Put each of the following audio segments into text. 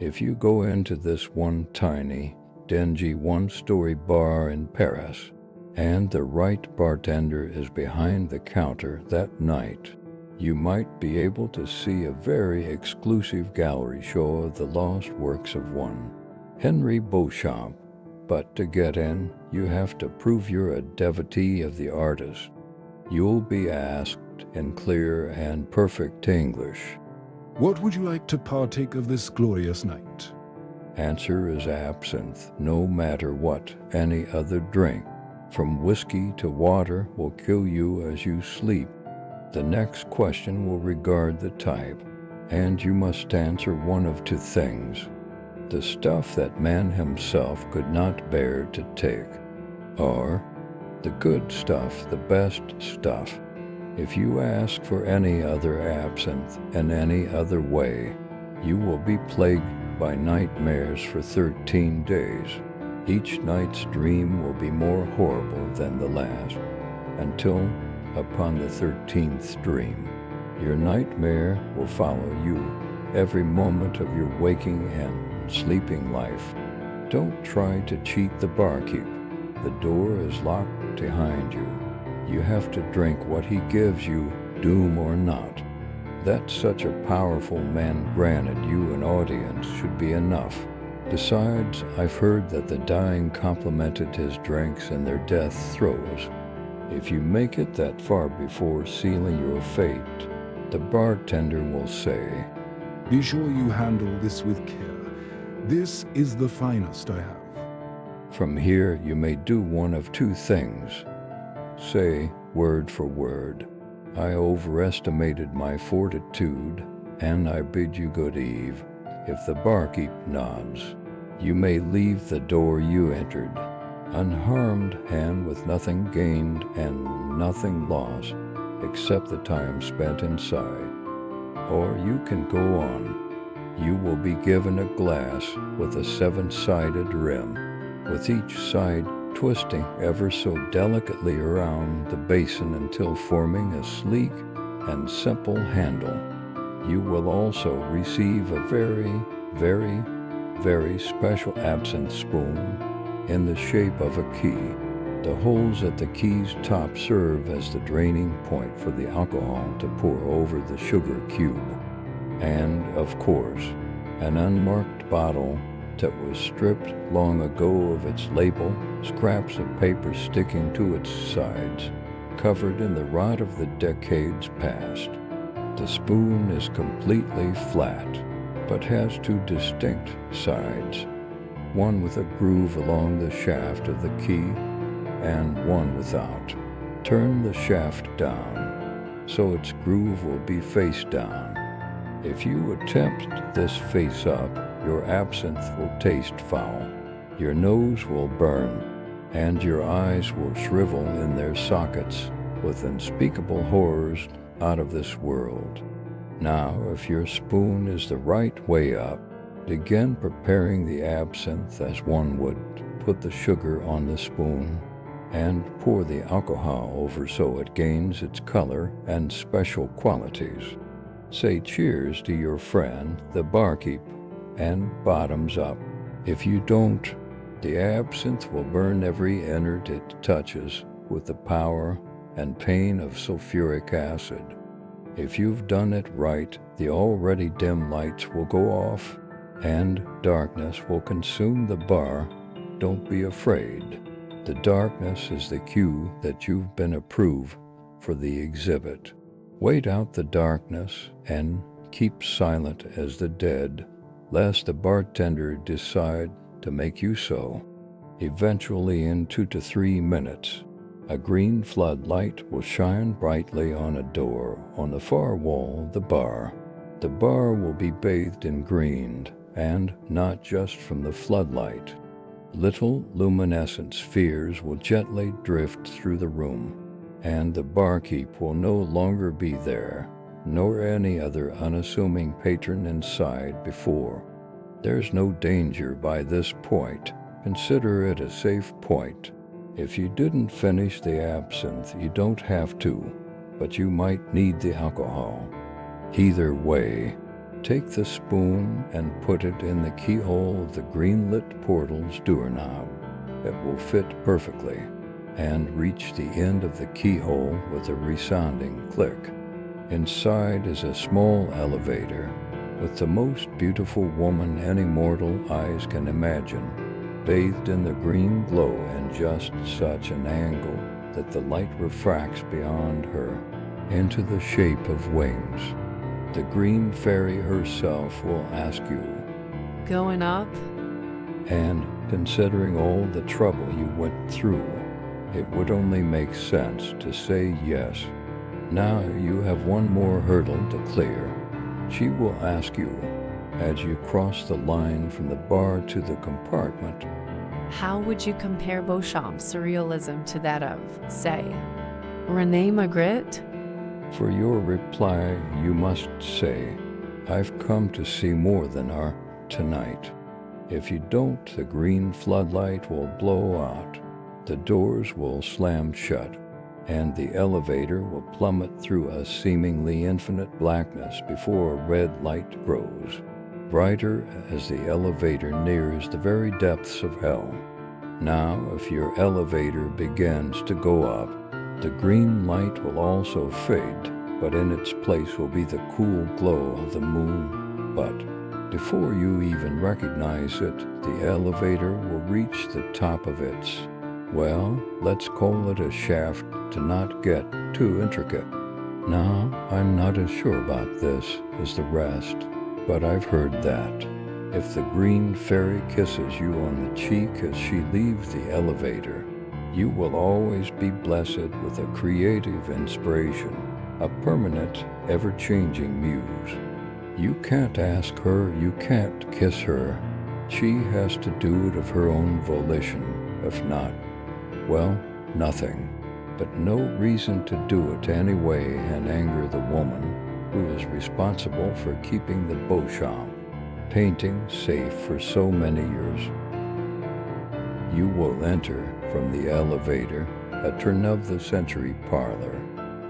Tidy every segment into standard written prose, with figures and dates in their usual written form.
If you go into this one tiny, dingy one-story bar in Paris, and the right bartender is behind the counter that night, you might be able to see a very exclusive gallery show of the lost works of one Henry Beauchamp, but to get in, you have to prove you're a devotee of the artist. You'll be asked in clear and perfect English, "What would you like to partake of this glorious night?" Answer is absinthe, no matter what. Any other drink, from whiskey to water, will kill you as you sleep. The next question will regard the type, and you must answer one of two things: the stuff that man himself could not bear to take, or the good stuff, the best stuff. If you ask for any other absinthe in any other way, you will be plagued by nightmares for 13 days. Each night's dream will be more horrible than the last, until, upon the 13th dream, your nightmare will follow you every moment of your waking and sleeping life. Don't try to cheat the barkeep. The door is locked behind you. You have to drink what he gives you, doom or not. That such a powerful man granted you an audience should be enough. Besides, I've heard that the dying complimented his drinks in their death throes. If you make it that far before sealing your fate, the bartender will say, "Be sure you handle this with care. This is the finest I have." From here, you may do one of two things. Say, word for word, "I overestimated my fortitude, and I bid you good eve." If the barkeep nods, you may leave the door you entered, unharmed and with nothing gained and nothing lost except the time spent inside. Or you can go on. You will be given a glass with a 7-sided rim, with each side twisting ever so delicately around the basin until forming a sleek and simple handle. You will also receive a very, very, very special absinthe spoon in the shape of a key. The holes at the key's top serve as the draining point for the alcohol to pour over the sugar cube. And, of course, an unmarked bottle that was stripped long ago of its label, scraps of paper sticking to its sides, covered in the rot of the decades past. The spoon is completely flat, but has two distinct sides, one with a groove along the shaft of the key, and one without. Turn the shaft down, so its groove will be face down. If you attempt this face up, your absinthe will taste foul, your nose will burn, and your eyes will shrivel in their sockets with unspeakable horrors out of this world. Now, if your spoon is the right way up, begin preparing the absinthe as one would put the sugar on the spoon, and pour the alcohol over so it gains its color and special qualities. Say cheers to your friend, the barkeep, and bottoms up. If you don't, the absinthe will burn every innard it touches with the power and pain of sulfuric acid. If you've done it right, the already dim lights will go off and darkness will consume the bar. Don't be afraid. The darkness is the cue that you've been approved for the exhibit. Wait out the darkness and keep silent as the dead, lest the bartender decide to make you so. Eventually, in 2 to 3 minutes, a green floodlight will shine brightly on a door on the far wall of the bar. The bar will be bathed in green, and not just from the floodlight. Little luminescent spheres will gently drift through the room, and the barkeep will no longer be there, nor any other unassuming patron inside before. There's no danger by this point. Consider it a safe point. If you didn't finish the absinthe, you don't have to, but you might need the alcohol. Either way, take the spoon and put it in the keyhole of the green-lit portal's doorknob. It will fit perfectly and reach the end of the keyhole with a resounding click. Inside is a small elevator with the most beautiful woman any mortal eyes can imagine, bathed in the green glow in just such an angle that the light refracts beyond her into the shape of wings. The green fairy herself will ask you, "Going up?" And considering all the trouble you went through, it would only make sense to say yes. Now you have one more hurdle to clear. She will ask you, as you cross the line from the bar to the compartment, "How would you compare Beauchamp's surrealism to that of, say, René Magritte?" For your reply, you must say, "I've come to see more than art tonight." If you don't, the green floodlight will blow out, the doors will slam shut, and the elevator will plummet through a seemingly infinite blackness before a red light grows brighter as the elevator nears the very depths of hell. Now, if your elevator begins to go up, the green light will also fade, but in its place will be the cool glow of the moon. But before you even recognize it, the elevator will reach the top of its, well, let's call it a shaft to not get too intricate. "Now, I'm not as sure about this as the rest, but I've heard that." If the green fairy kisses you on the cheek as she leaves the elevator, you will always be blessed with a creative inspiration, a permanent, ever-changing muse. You can't ask her, you can't kiss her. She has to do it of her own volition. If not, well, nothing. But no reason to do it anyway and anger the woman who is responsible for keeping the Beauchamp painting safe for so many years. You will enter from the elevator a turn-of-the-century parlor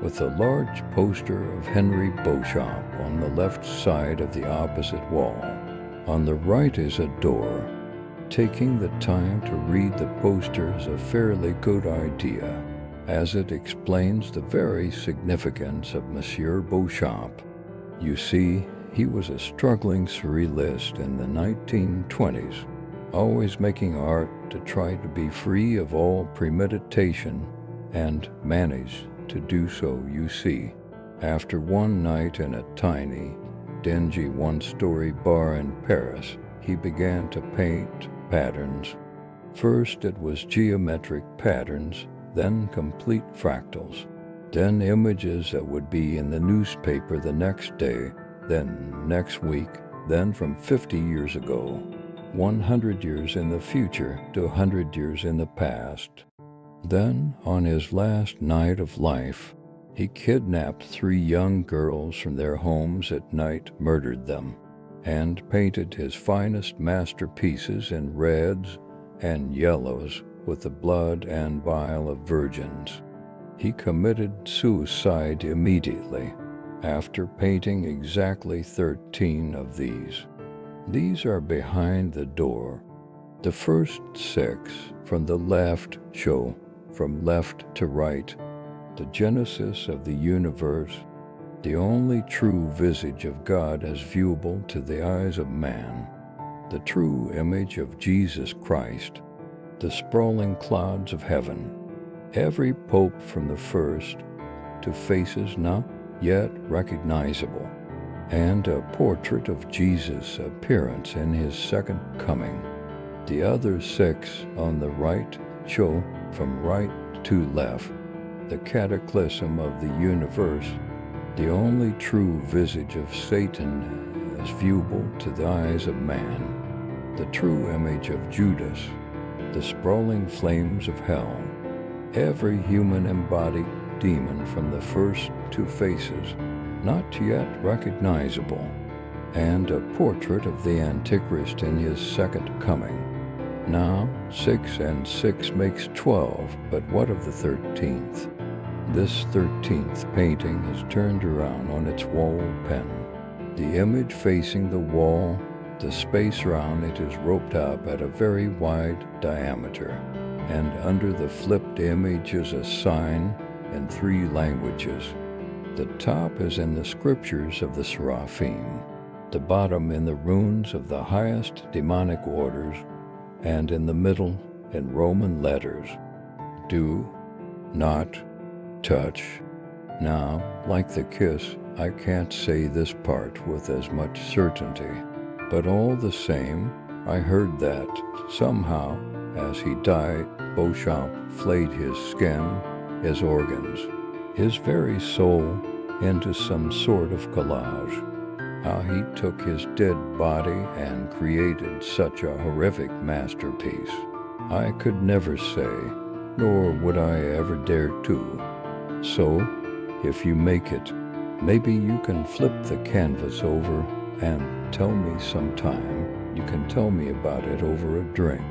with a large poster of Henry Beauchamp on the left side of the opposite wall. On the right is a door. Taking the time to read the poster is a fairly good idea, as it explains the very significance of Monsieur Beauchamp. You see, he was a struggling surrealist in the 1920s, always making art to try to be free of all premeditation, and managed to do so, you see. After one night in a tiny, dingy one-story bar in Paris, he began to paint patterns. First it was geometric patterns, then complete fractals, then images that would be in the newspaper the next day, then next week, then from 50 years ago, 100 years in the future to 100 years in the past. Then, on his last night of life, he kidnapped 3 young girls from their homes at night, murdered them, and painted his finest masterpieces in reds and yellows with the blood and bile of virgins. He committed suicide immediately after painting exactly 13 of these. These are behind the door. The first 6 from the left show, from left to right, the genesis of the universe, the only true visage of God as viewable to the eyes of man, the true image of Jesus Christ, the sprawling clouds of heaven, every pope from the first, to faces not yet recognizable, and a portrait of Jesus' appearance in his second coming. The other 6 on the right show, from right to left, the cataclysm of the universe, the only true visage of Satan as viewable to the eyes of man, the true image of Judas, the sprawling flames of hell, every human-embodied demon from the first 2 faces, not yet recognizable, and a portrait of the Antichrist in his second coming. Now, 6 and 6 makes 12, but what of the 13th? This 13th painting is turned around on its wall pen. The image facing the wall, the space round it is roped up at a very wide diameter, and under the flipped image is a sign in 3 languages. The top is in the scriptures of the Seraphim, the bottom in the runes of the highest demonic orders, and in the middle in Roman letters. Do not touch. Now, like the kiss, I can't say this part with as much certainty, but all the same, I heard that, somehow, as he died, Beauchamp flayed his skin, his organs, his very soul, into some sort of collage. How he took his dead body and created such a horrific masterpiece, I could never say, nor would I ever dare to. So, if you make it, maybe you can flip the canvas over and tell me sometime. You can tell me about it over a drink.